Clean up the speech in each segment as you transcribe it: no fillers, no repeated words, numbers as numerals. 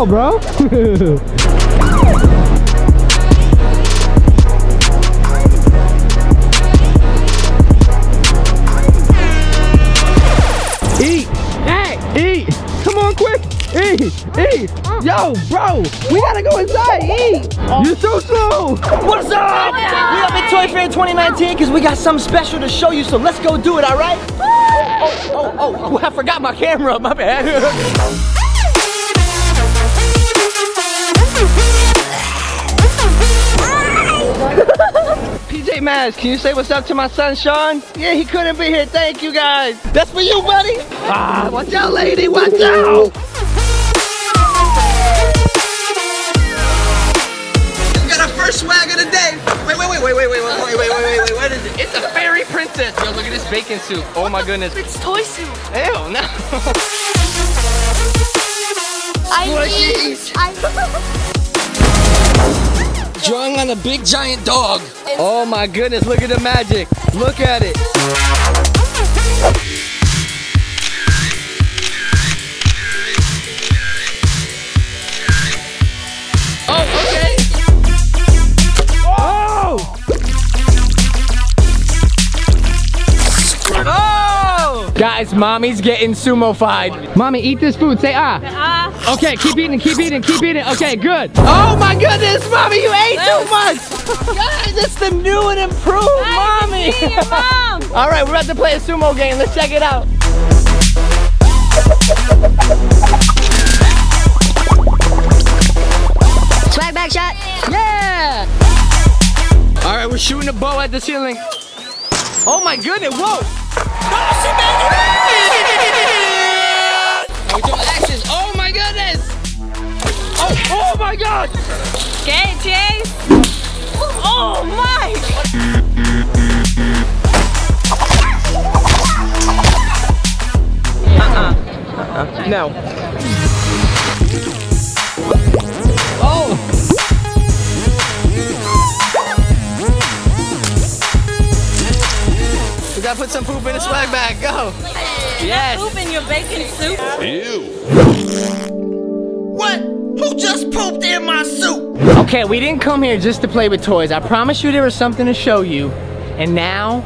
out, bro. Eat. Hey, eat. Come on, quick. Eat, eat. Yo, bro, we gotta go inside. Eat. You're so slow. What's up? We're up at Toy Fair 2019 because we got something special to show you. So let's go do it. All right. Oh, I forgot my camera, my bad. PJ Masks, can you say what's up to my son, Sean? Yeah, he couldn't be here, thank you guys. That's for you, buddy. Ah, watch out, lady, watch out. We got our first swag of the day. Wait, what is it? It's a fairy princess. Yo, look at this bacon soup. Oh my goodness. It's toy soup. Ew, no. I need. Drawing on a big giant dog. Oh my goodness, look at the magic. Look at it. Guys, mommy's getting sumo-fied. Mommy, eat this food. Say ah. Okay, keep eating, keep eating, keep eating. Okay, good. Oh my goodness, mommy, you ate too much. Guys, it's the new and improved mommy. Mom. All right, we're about to play a sumo game. Let's check it out. Swag back shot. Yeah. All right, we're shooting a bow at the ceiling. Oh my goodness, whoa. We're doing axes. Oh my goodness! Oh my gosh! Okay, Chase. Oh my! No. Oh. We gotta put some poop in the swag bag, go! Yes! Poop in your bacon soup? Ew! What? Who just pooped in my soup? Okay, we didn't come here just to play with toys. I promised you there was something to show you. And now,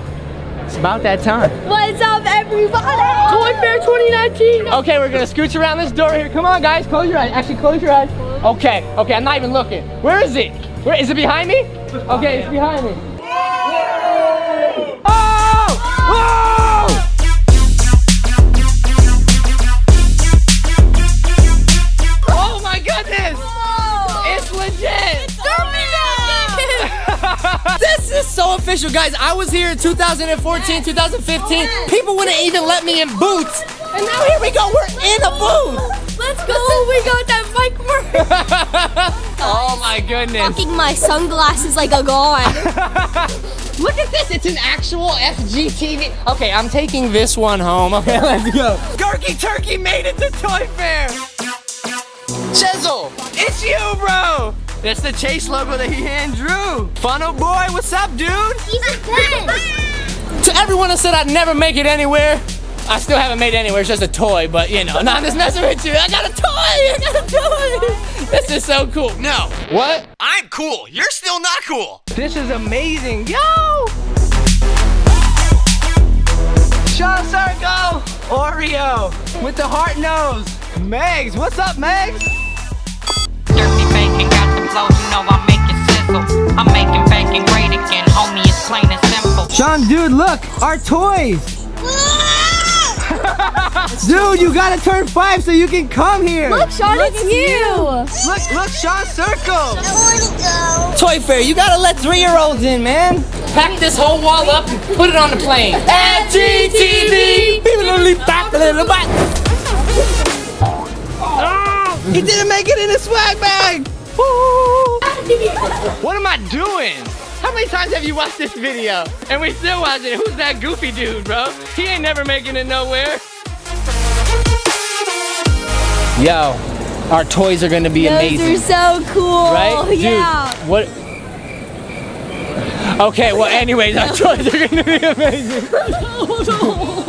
it's about that time. What's up, everybody? Toy Fair 2019! Okay, we're gonna scooch around this door here. Come on, guys, close your eyes. Actually, close your eyes. Okay, I'm not even looking. Where is it? Where, is it behind me? Okay, it's behind me. This is so official, guys. I was here in 2014, 2015. People wouldn't even let me in booths. And now here we go, we're in a booth. Let's go, we got that Mike Murray. Oh my goodness. Fucking my sunglasses like a god. Look at this, it's an actual FGTeeV. Okay, I'm taking this one home. Okay, let's go. Gurky Turkey made it to Toy Fair. Chisel, it's you, bro. That's the Chase logo that he hand drew. Funnel boy, what's up, dude? He's a friend. To everyone that said I'd never make it anywhere, I still haven't made it anywhere. It's just a toy, but you know, I'm just messing with you. I got a toy. This is so cool. No. What? I'm cool. You're still not cool. This is amazing. Yo! Sean Circle, Oreo with the heart nose. Megs, what's up, Megs? Derpy bacon got them clothes, you know I'm making sizzle. I'm making bacon great again, homie, it's plain and simple. Sean, dude, look, our toys. Dude, you gotta turn 5 so you can come here. Look, Sean, look, it's you. Look, Sean Circle. I wanna go. Toy Fair, you gotta let 3-year-olds in, man. Pack this whole wall up and put it on the plane. FGTeeV. People only back a little bit. He didn't make it in his swag bag! What am I doing? How many times have you watched this video? And we still watching it. Who's that goofy dude, bro? He ain't never making it nowhere. Yo, our toys are gonna be amazing. Those are so cool. Right? Dude, yeah. What? Okay, well anyways, our toys are gonna be amazing. Oh, no.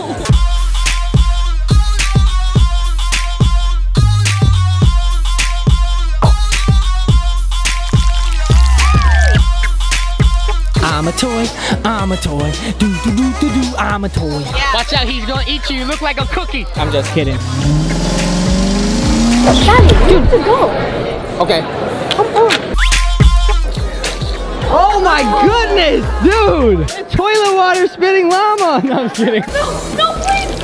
I'm a toy, I'm a toy. Do do do do do, I'm a toy. Yeah. Watch out, he's gonna eat you. You look like a cookie. I'm just kidding. Daddy, dude, to go. Okay. Come on. Oh my goodness, dude! Toilet water spitting llama. No, I'm kidding. No, no, please.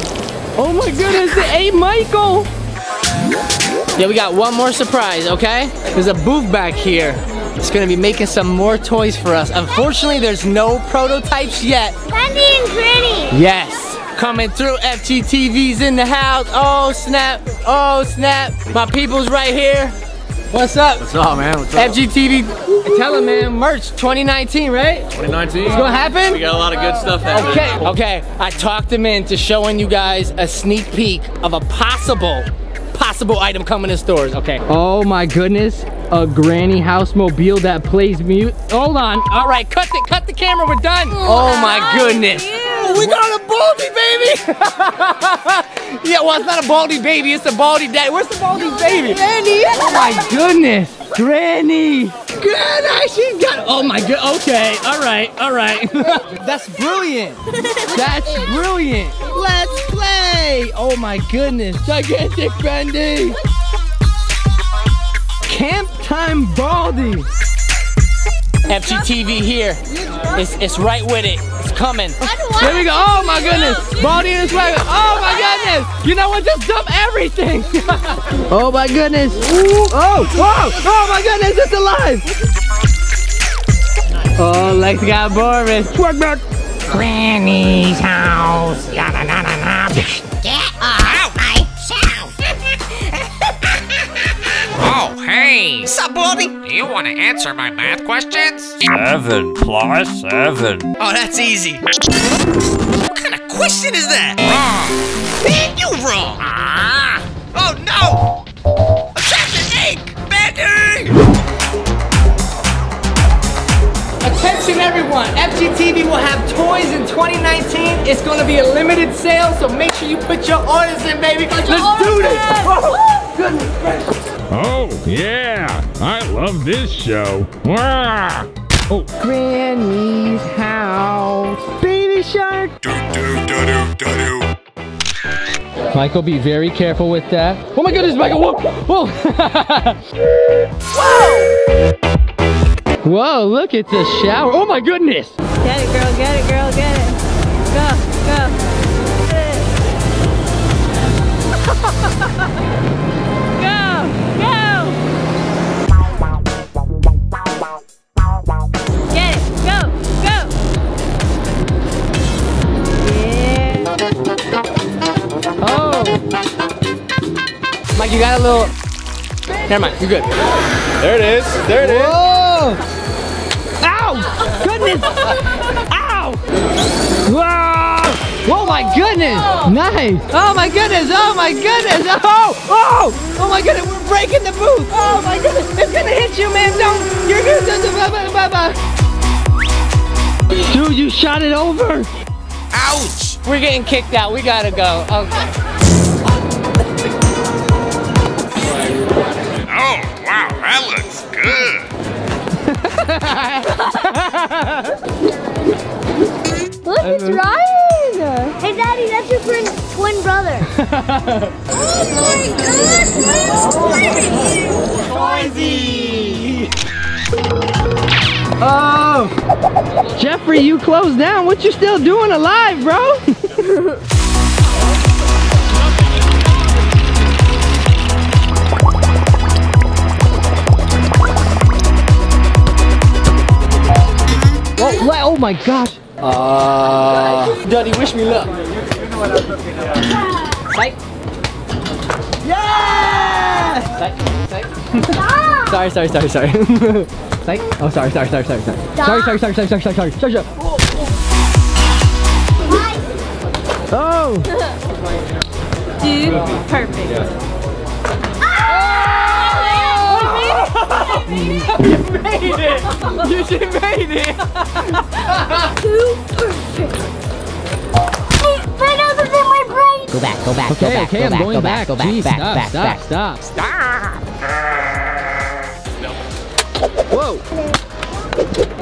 Oh my goodness, it ate Michael. Yeah, we got one more surprise, okay? There's a booth back here. It's gonna be making some more toys for us. Unfortunately, there's no prototypes yet. Baldi and Granny. Yes. Coming through, FGTeeV's in the house. Oh snap, oh snap. My people's right here. What's up? What's up, man? What's up? FGTeeV, tell him, man, merch 2019, right? 2019. It's gonna happen? We got a lot of good stuff happening. Okay, I talked him into showing you guys a sneak peek of a possible item coming to stores, okay. Oh my goodness, a granny house mobile that plays mute. Hold on, all right, cut the camera, we're done. Oh my goodness. Oh, we got a Baldi baby. Yeah, well, it's not a Baldi baby, it's a Baldi daddy. Where's the Baldi baby? Granny. Oh my goodness, Granny. Granny, she got, oh my good. Okay, all right. That's brilliant, that's brilliant. Let's play! Oh my goodness, gigantic Grandy! Camp time Baldi! FGTeeV here. It's right with it. It's coming. There we go. Oh my goodness. Baldi in his wagon. Oh my goodness. You know what? Just dump everything. Oh my goodness. Ooh. Oh, whoa. Oh my goodness, it's alive. Oh, Lex got Boris. Work back. Granny's house. Get off my shelf. Oh, hey. Sup, Baldi? Do you want to answer my math questions? 7 plus 7. Oh, that's easy. What kind of question is that? Wrong. Man, you wrong. Ah. Oh, no. I'm trapped in ink. Bandy. Attention everyone, FGTeeV will have toys in 2019. It's gonna be a limited sale, so make sure you put your orders in, baby. Let's do this! Oh, goodness gracious. Oh, yeah, I love this show. Oh. Granny's house, baby shark. Michael, be very careful with that. Oh my goodness, Michael, whoa, whoa. Whoa! Whoa, look at the shower. Oh my goodness. Get it, girl, get it, girl, get it. Go, go. Get it. Go, go. Get it, go, go. Yeah. Oh. Mike, you got a little. Never mind, you're good. There it is, there it is. Ow! Goodness! Ow! Whoa! Oh my goodness! Nice! Oh my goodness! Oh my goodness! Oh! Oh! Oh my goodness! We're breaking the booth! Oh my goodness! It's gonna hit you, man! Don't! You're gonna... Dude, you shot it over! Ouch! We're getting kicked out. We gotta go. Okay. Oh, wow! That looks good! Look, it's Ryan! Hey, Daddy, that's your twin brother. Oh my gosh, Toysy! Oh, Jeffrey, you closed down. What you still doing alive, bro? Oh my gosh! Daddy, wish me luck. Sight. Yeah! Sight. Sorry. Sight. Oh, sorry. Sorry. Oh! Dude, perfect. You made it! You just made it! Too perfect! Better than my brain! Go back, okay, go back. Stop! Whoa!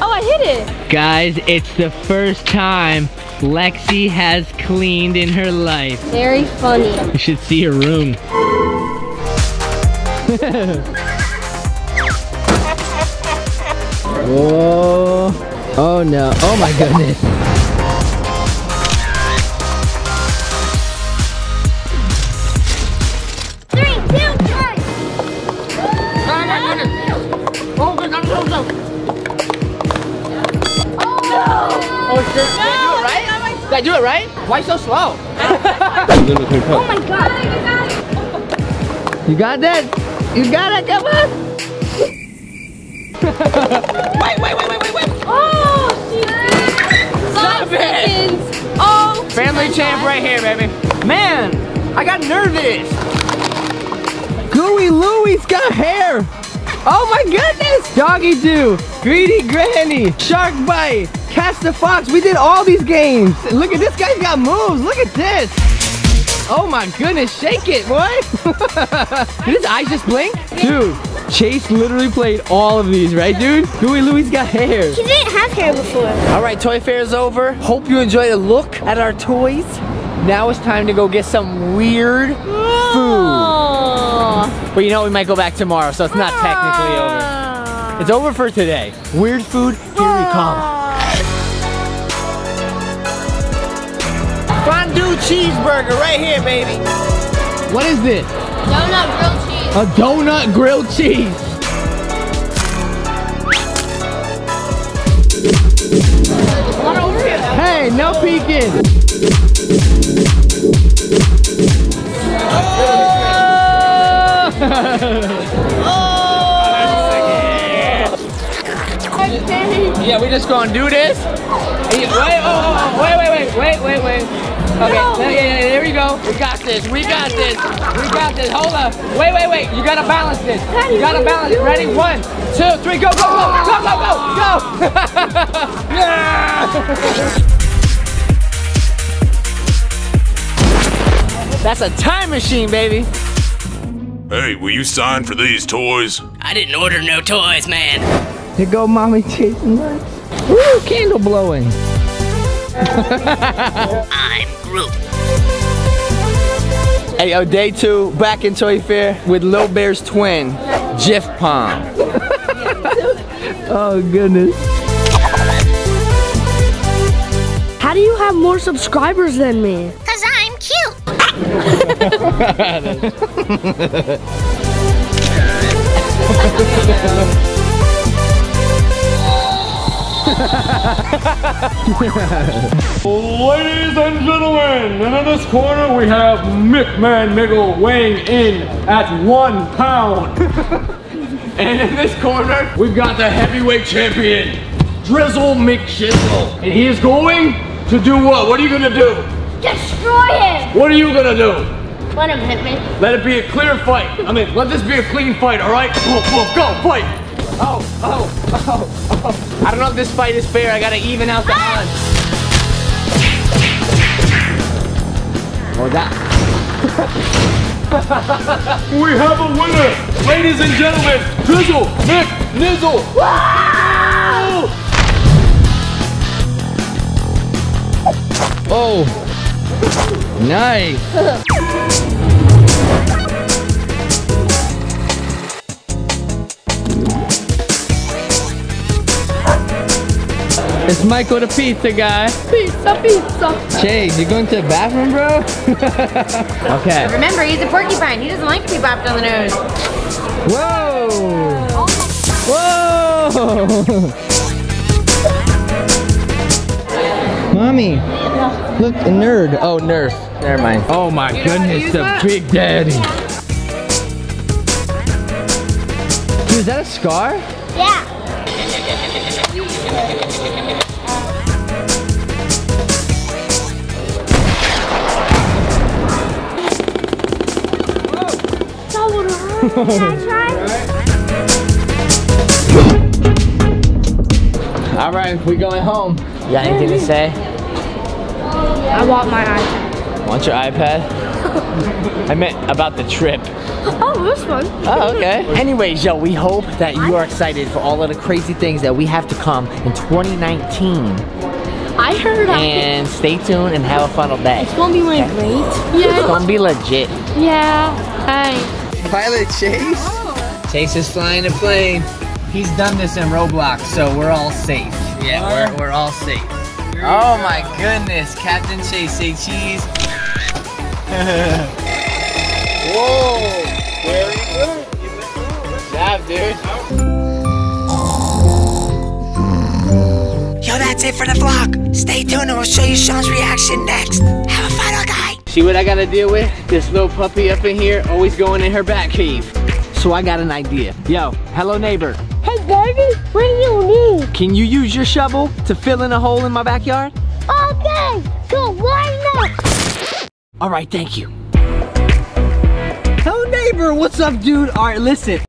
Oh Oh, I hit it. Guys, it's the first time Lexi has cleaned in her life. Very funny. You should see her room. Whoa. Oh no. Oh my goodness. I do it right? Why so slow? Oh my god! You got that? You got it! Come on! Wait! Oh, shit! Stop it! Oh, family champ right here, baby. Man, I got nervous. Gooey Louie's got hair. Oh my goodness! Doggy Doo, Greedy Granny, Shark Bite, Catch the Fox. We did all these games. Look at this guy's got moves. Look at this. Oh my goodness, shake it, boy. Did his eyes just blink? Dude, Chase literally played all of these, right dude? Gooey Louie's got hair. He didn't have hair before. All right, Toy Fair is over. Hope you enjoyed a look at our toys. Now it's time to go get some weird food. But you know, we might go back tomorrow, so it's not technically over. It's over for today. Weird food, here we come. Fondue cheeseburger right here, baby. What is this? Donut grilled cheese. A donut grilled cheese. Hey, no peeking. Oh! Yeah, we just gonna do this. Wait. Okay, no. Yeah, there we go. We got this. We got this. Hold up. Wait. You gotta balance this. You gotta balance it. Ready? 1, 2, 3, go. Yeah. That's a time machine, baby. Hey, will you sign for these toys? I didn't order no toys, man. Here go mommy chasing nuts. Woo, candle blowing. I'm Groot. Hey, yo, day two, back in Toy Fair with Lil Bear's twin, Jif Pom. Oh, goodness. How do you have more subscribers than me? Because I'm cute. Ladies and gentlemen, and in this corner we have McMahon Miggle weighing in at 1 pound. And in this corner, we've got the heavyweight champion, Drizzle McShizzle. And he is going to do what? What are you gonna do? Destroy it! What are you gonna do? Let him hit me. Let it be a clear fight. I mean, let this be a clean fight, alright? Go, fight! Oh. I don't know if this fight is fair. I gotta even out the odds. Or that. We have a winner, ladies and gentlemen. Drizzle McNizzle. Wow! Oh, nice. It's Michael the pizza guy. Pizza. Chase, you going to the bathroom, bro? Okay. But remember, he's a porcupine. He doesn't like to be bopped on the nose. Whoa! Whoa! Mommy, look, a nerd. Oh, nurse. Never mind. Oh my goodness, the big daddy. Dude, is that a scar? Yeah. Can I try? All right, we going home. You got anything to say? I want my iPad. Want your iPad? I meant about the trip. Oh, this one. Oh, okay. Anyways, yo, we hope that you are excited for all of the crazy things that we have to come in 2019. I heard that. And stay tuned and have a funnel day. It's gonna be like great. Yeah. It's gonna be legit. Yeah. Hi. Pilot Chase. Oh. Chase is flying a plane. He's done this in Roblox, so we're all safe. Yeah, we're all safe. Oh my goodness, Captain Chase, say cheese. Whoa, very good. Good job, dude. Yo, that's it for the vlog. Stay tuned and we'll show you Sean's reaction next. Have a final guy. See what I gotta deal with? This little puppy up in here, always going in her bat cave. So I got an idea. Yo, hello neighbor. Hey baby, what do you need? Can you use your shovel to fill in a hole in my backyard? Okay, cool, why not? All right, thank you. Hello neighbor, what's up dude? All right, listen.